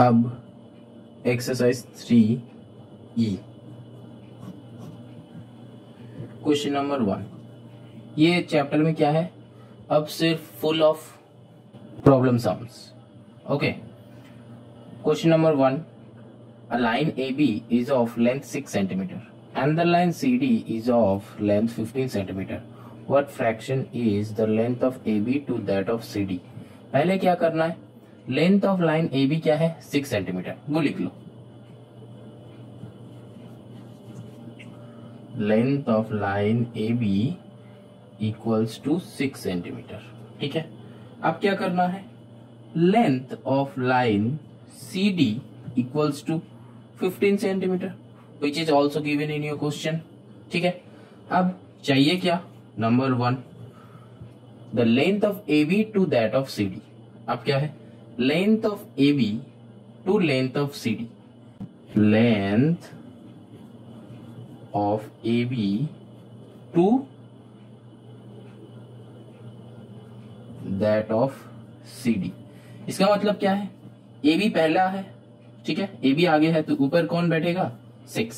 अब exercise 3E, question number 1। ये chapter में क्या है, अब सिर्फ full of problem sums. Okay, question number 1, a line AB is of length 6 centimetre and the line CD is of length 15 cm. What fraction is the length of AB to that of CD? पहले क्या करना है, length of line AB क्या है 6 centimetre, वो लिख लो। Length of line AB equals to 6 centimetre, ठीक है। अब क्या करना है, length of line CD equals to 15 centimetre which is also given in your question, ठीक है। अब चाहिए क्या, number 1, the length of AB to that of CD। अब क्या है, length of AB to length of CD, length of AB to that of CD। इसका मतलब क्या है, AB पहला है, ठीक है, AB आगे है तो ऊपर कौन बैठेगा 6,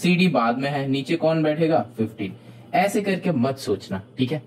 CD बाद में है, नीचे कौन बैठेगा 15। ऐसे करके मत सोचना, ठीक है।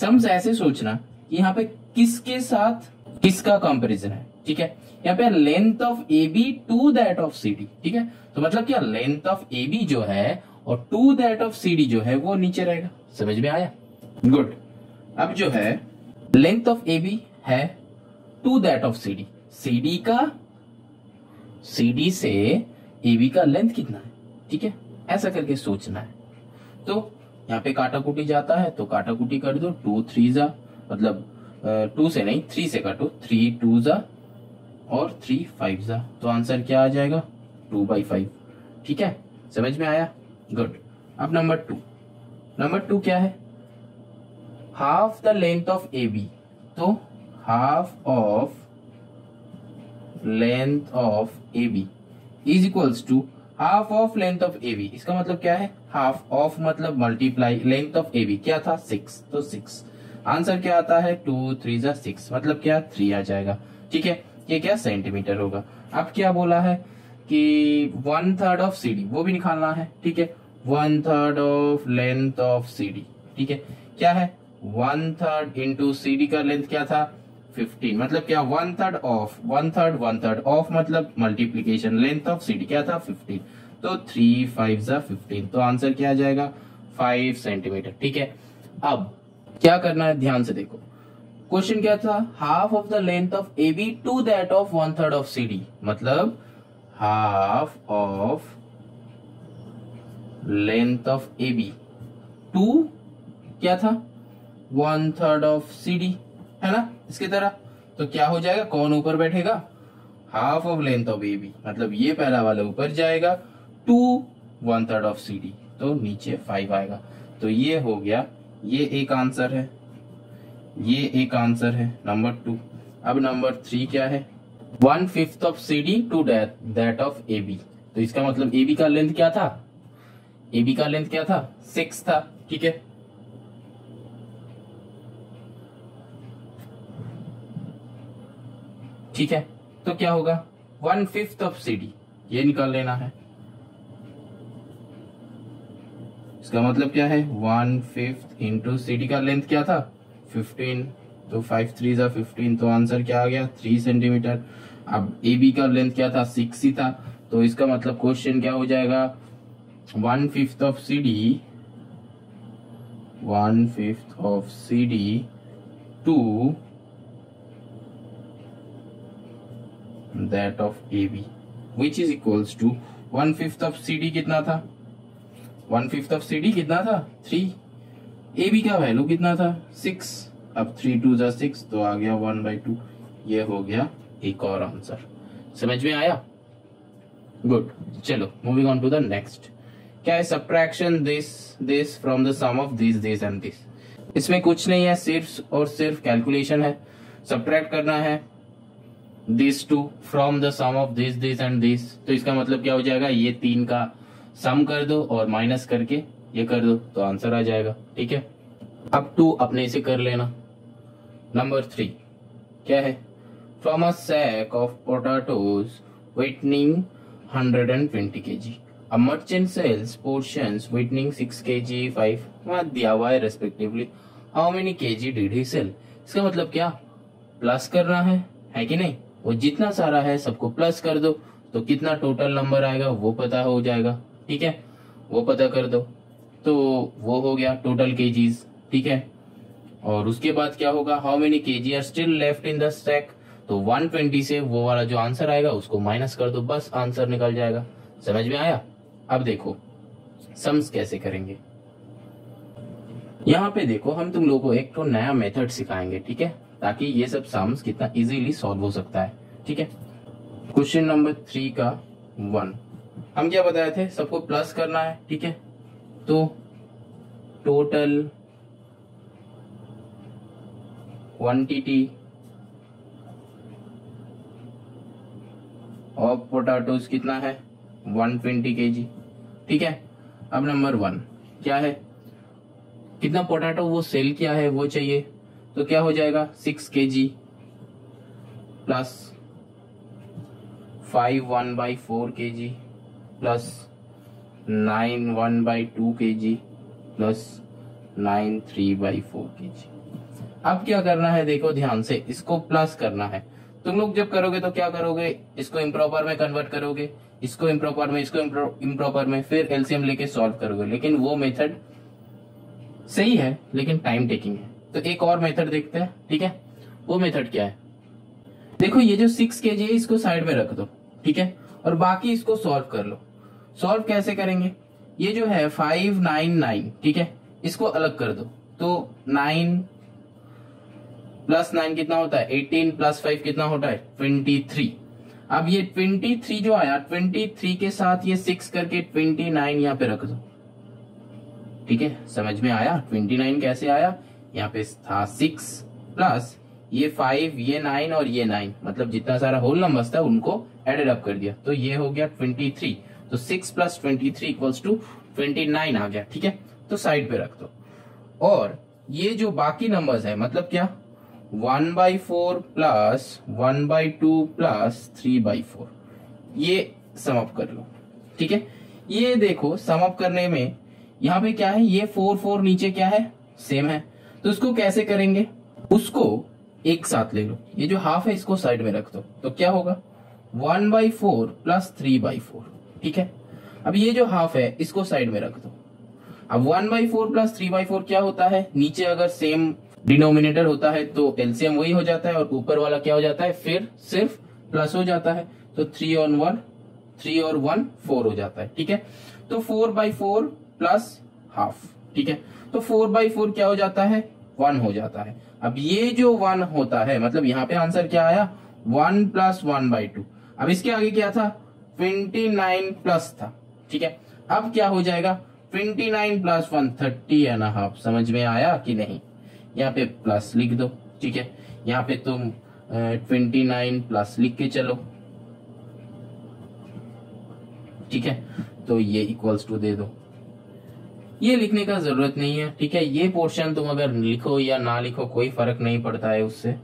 सम्स ऐसे सोचना कि यहाँ पे किसके साथ किसका कंपैरिजन है, ठीक है। यहाँ पे length of AB to that of CD, ठीक है, तो मतलब क्या, लेंथ ऑफ AB जो है और टू दैट ऑफ CD जो है वो नीचे रहेगा। समझ में आया, गुड। अब जो है लेंथ ऑफ AB है to that of CD, CD से AB का लेंथ कितना है, ठीक है, ऐसा करके सोचना है। तो यहाँ पे काटा कुटी जाता है तो काटा कुटी कर दो, 2 3 जा, मतलब 2 से नहीं 3 से काटो, 3 2 जा और 3 5 जा, तो आंसर क्या आ जाएगा 2/5, ठीक है। समझ में आया, गुड। अब नंबर 2 क्या है, half the length of AB, तो half of length of AB is equals to half of length of AB। इसका मतलब क्या है, हाफ ऑफ मतलब मल्टीप्लाई, लेंथ ऑफ AB क्या था 6, तो 6, आंसर क्या आता है 2 3 6, मतलब क्या 3 आ जाएगा, ठीक है। ये क्या सेंटीमीटर होगा। अब क्या बोला है कि 1/3 ऑफ CD, वो भी निकालना है, ठीक है, 1/3 ऑफ लेंथ ऑफ CD, ठीक है। क्या है 1/3 इंटू CD का लेंथ क्या था 15, मतलब क्या 1/3 ऑफ 1/3 ऑफ मतलब मल्टीप्लिकेशन, लेंथ ऑफ CD क्या था 15, तो 3 5 जा 15, तो आंसर क्या आ जाएगा 5 सेंटीमीटर, ठीक है। अब क्या करना है, ध्यान से देखो, क्वेश्चन क्या था, half of the length of AB to that of 1/3 of CD, मतलब half of length of AB to क्या था 1/3 ऑफ CD, है ना। इसकी तरह तो क्या हो जाएगा, कौन ऊपर बैठेगा, half of length of AB, मतलब ये पहला वाला ऊपर जाएगा, 2 1/3 ऑफ CD, तो नीचे 5 आएगा। तो ये हो गया, ये एक आंसर है, ये एक आंसर है नंबर 2। अब नंबर 3 क्या है, 1/5 of CD to that of AB, तो इसका मतलब AB का लेंथ क्या था, AB का लेंथ क्या था 6 था, ठीक है। ठीक है, तो क्या होगा 1/5 ऑफ CD, ये निकाल लेना है। इसका मतलब क्या है 1/5 इंटू CD का लेंथ क्या था 15, तो 5 3 जा 15, तो आंसर क्या आ गया 3 सेंटीमीटर। अब AB का लेंथ क्या था 6 ही था, तो इसका मतलब क्वेश्चन क्या हो जाएगा 1/5 of CD 2 that of AB, which is equals to 1/5 of CD कितना था, 1/5 of CD कितना था 3, AB का वैल्यू कितना था 6, अब 3 2 जा 6, तो आ गया 1/2, ये हो गया एक और आंसर। समझ में आया, गुड। चलो moving on to the next, क्या है, subtraction this from the sum of this and this. इसमें कुछ नहीं है, सिर्फ और सिर्फ कैलकुलेशन है। सब्ट्रैक्ट करना है this to from the sum of this and this, तो इसका मतलब क्या हो जाएगा, ये 3 का सम कर दो और माइनस करके ये कर दो, तो आंसर आ जाएगा, ठीक है। अब 2 अपने से कर लेना। नंबर 3 क्या है, from a sack of potatoes whitening 120 kg. A merchant sells portions whitening 6 kg, 5 DIY respectively. How many kg did he sell? इसका मतलब क्या, प्लस करना है कि नहीं? वो जितना सारा है सबको प्लस कर दो तो कितना टोटल नंबर आएगा वो पता हो जाएगा, ठीक है, वो पता कर दो। तो वो हो गया टोटल केजीज, ठीक है। और उसके बाद क्या होगा, how many kg are still left in the stack, तो 120 से वो वाला जो आंसर आएगा उसको माइनस कर दो, बस आंसर निकल जाएगा। समझ में आया? अब देखो सम्स कैसे करेंगे। यहाँ पे देखो हम तुम लोगों को एक तो नया मेथड सिखाएंगे, ठीक है, ताकि ये सब सम्स कितना इजीली सॉल्व हो सकता है, ठीक है। क्वेश्चन नंबर 3 का 1 हम क्या बताए थे, सबको प्लस करना है, ठीक है। तो टोटल क्वांटिटी ऑफ पोटैटोज कितना है, 120 केजी, ठीक है। अब नंबर 1 क्या है, कितना पोटैटो वो सेल किया है वो चाहिए, तो क्या हो जाएगा 6 kg plus 5 1/4 kg plus 9 1/2 kg plus 9 3/4 kg. अब क्या करना है, देखो ध्यान से इसको प्लस करना है। तुम लोग जब करोगे तो क्या करोगे, इसको इम्प्रॉपर में कन्वर्ट करोगे, इसको इम्प्रॉपर में, इसको इम्प्रॉपर में, फिर एलसीएम लेके सॉल्व करोगे। लेकिन वो मेथड सही है लेकिन टाइम टेकिंग है, तो एक और मेथड देखते हैं, ठीक है। वो मेथड क्या है, देखो ये जो 6 केजी है इसको साइड में रख दो, ठीक है, और बाकी इसको सॉल्व कर लो। सॉल्व कैसे करेंगे, ये जो है 5 9 9, ठीक है, इसको अलग कर दो, तो 9 + 9 कितना होता है, 18 + 5 कितना होता है, 23। अब ये 23 जो आया, 23 के साथ ये 6 करके 29 यहाँ पे रख दो, ठीक है। समझ में आया 29 कैसे आया, यहाँ पे था 6 प्लस ये 5, ये 9 और ये 9, मतलब जितना सारा होल नंबर्स था उनको एडेड अप कर दिया, तो ये हो गया 23। तो 6 + 23 = 29 आ गया, ठीक है, तो साइड पे रख दो। और ये जो बाकी नंबर्स है, मतलब क्या, 1/4 + 1/2 + 3/4, ये सम अप कर लो, ठीक है। ये देखो सम अप करने में यहाँ पे क्या है, ये 4 4 नीचे क्या है, सेम है, तो उसको कैसे करेंगे, उसको एक साथ ले लो, ये जो हाफ है इसको साइड में रख दो, तो क्या होगा 1/4 + 3/4, ठीक है। अब ये जो हाफ है इसको साइड में रख दो। अब 1/4 + 3/4 क्या होता है, नीचे अगर सेम डिनोमिनेटर होता है तो एलसीएम वही हो जाता है, और ऊपर वाला क्या हो जाता है, फिर सिर्फ प्लस हो जाता है, तो 3 और 1 4 हो जाता है, ठीक है। तो 4/4 + ½ ठीक है, तो 4/4 क्या हो जाता है, 1 हो जाता है। अब ये जो 1 होता है, मतलब यहाँ पे आंसर क्या आया, 1 + 1/2। अब इसके आगे क्या था, 29 प्लस था, ठीक है। अब क्या हो जाएगा, 29 + 1 30.5। समझ में आया कि नहीं, यहाँ पे प्लस लिख दो, ठीक है, यहाँ पे तुम 29 प्लस लिख के चलो, ठीक है, तो ये इक्वल्स टू दे दो। ये लिखने का जरूरत नहीं है, ठीक है, ये पोर्शन तुम अगर लिखो या ना लिखो कोई फर्क नहीं पड़ता है उससे,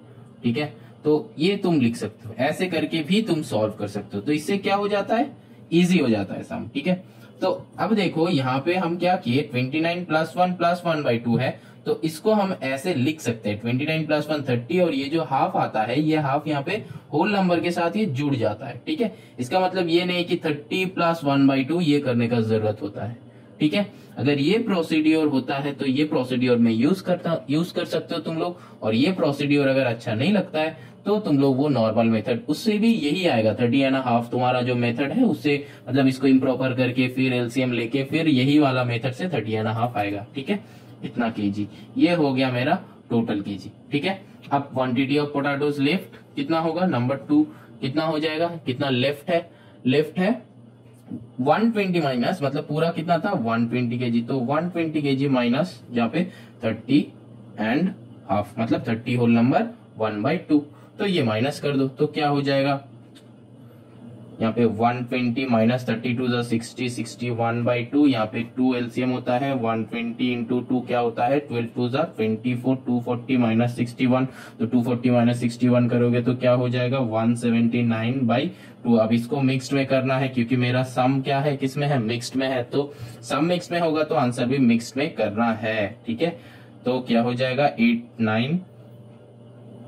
ठीक है। तो ये तुम लिख सकते हो, ऐसे करके भी तुम सॉल्व कर सकते हो, तो इससे क्या हो जाता है, इजी हो जाता है सम, ठीक है। तो अब देखो यहाँ पे हम क्या किए, 29 + 1 + 1/2 है, तो इसको हम ऐसे लिख सकते हैं, 29 + 1 30, और ये जो हाफ आता है ये हाफ यहाँ पे होल नंबर के साथ ये जुड़ जाता है, ठीक है। इसका मतलब ये नहीं कि 30 + 1/2 ये करने का जरूरत होता है, ठीक है। अगर ये प्रोसीड्योर होता है तो ये प्रोसीड्योर में यूज कर सकते हो तुम लोग, और ये प्रोसीड्योर अगर अच्छा नहीं लगता है तो तुम लोग वो नॉर्मल मेथड, उससे भी यही आएगा 30.5 तुम्हारा जो मेथड है उससे, मतलब इसको इम्प्रॉपर करके फिर एलसीएम लेके फिर यही वाला मेथड से 30.5 आएगा, ठीक है, इतना केजी। ये हो गया मेरा टोटल केजी, ठीक है। अब क्वांटिटी ऑफ पोटैटोज लेफ्ट कितना होगा, नंबर 2 कितना हो जाएगा, कितना लेफ्ट है, लेफ्ट है 120 माइनस, मतलब पूरा कितना था 120 केजी, तो 120 केजी माइनस यहाँ पे 30.5, मतलब 30 होल नंबर 1/2, तो ये माइनस कर दो, तो क्या हो जाएगा, यहाँ पे 120 माइनस 32 जो 60 61 बाई 2 यहाँ पे 2 एलसीएम होता है 120 इंटू 2 क्या होता है 12 2 जो 24 240 माइनस 61 तो 240 माइनस 61 करोगे तो क्या हो जाएगा 179 बाई 2। अब इसको मिक्स्ड में करना है क्योंकि मेरा सम क्या है किसमें है मिक्स्ड में है तो सम मिक्स्ड में होगा तो आंसर भी मिक्स्ड में करना है ठीक है। तो क्या हो जाएगा 89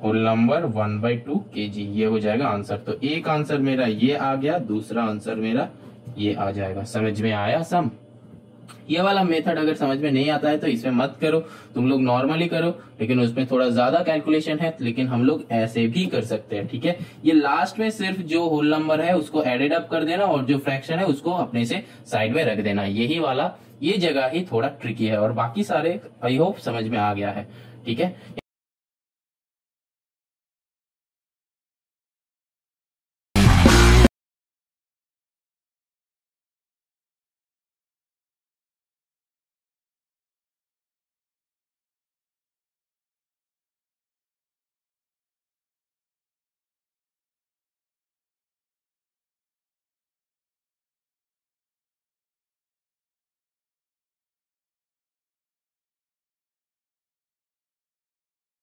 होल नंबर 1/2 kg ये हो जाएगा आंसर। तो एक आंसर मेरा ये आ गया दूसरा आंसर मेरा ये आ जाएगा। समझ में आया सम। ये वाला मेथड अगर समझ में नहीं आता है तो इसमें मत करो तुम लोग नॉर्मली करो लेकिन उसमें थोड़ा ज्यादा कैलकुलेशन है लेकिन हम लोग ऐसे भी कर सकते हैं ठीक है। ये लास्ट में सिर्फ जो होल नंबर है उसको एडेड अप कर देना और जो फ्रैक्शन है उसको अपने से साइड में रख देना। यही वाला ये जगह ही थोड़ा ट्रिकी है और बाकी सारे आई होप समझ में आ गया है ठीक है।